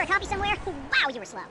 for a copy somewhere? Wow, you were slow.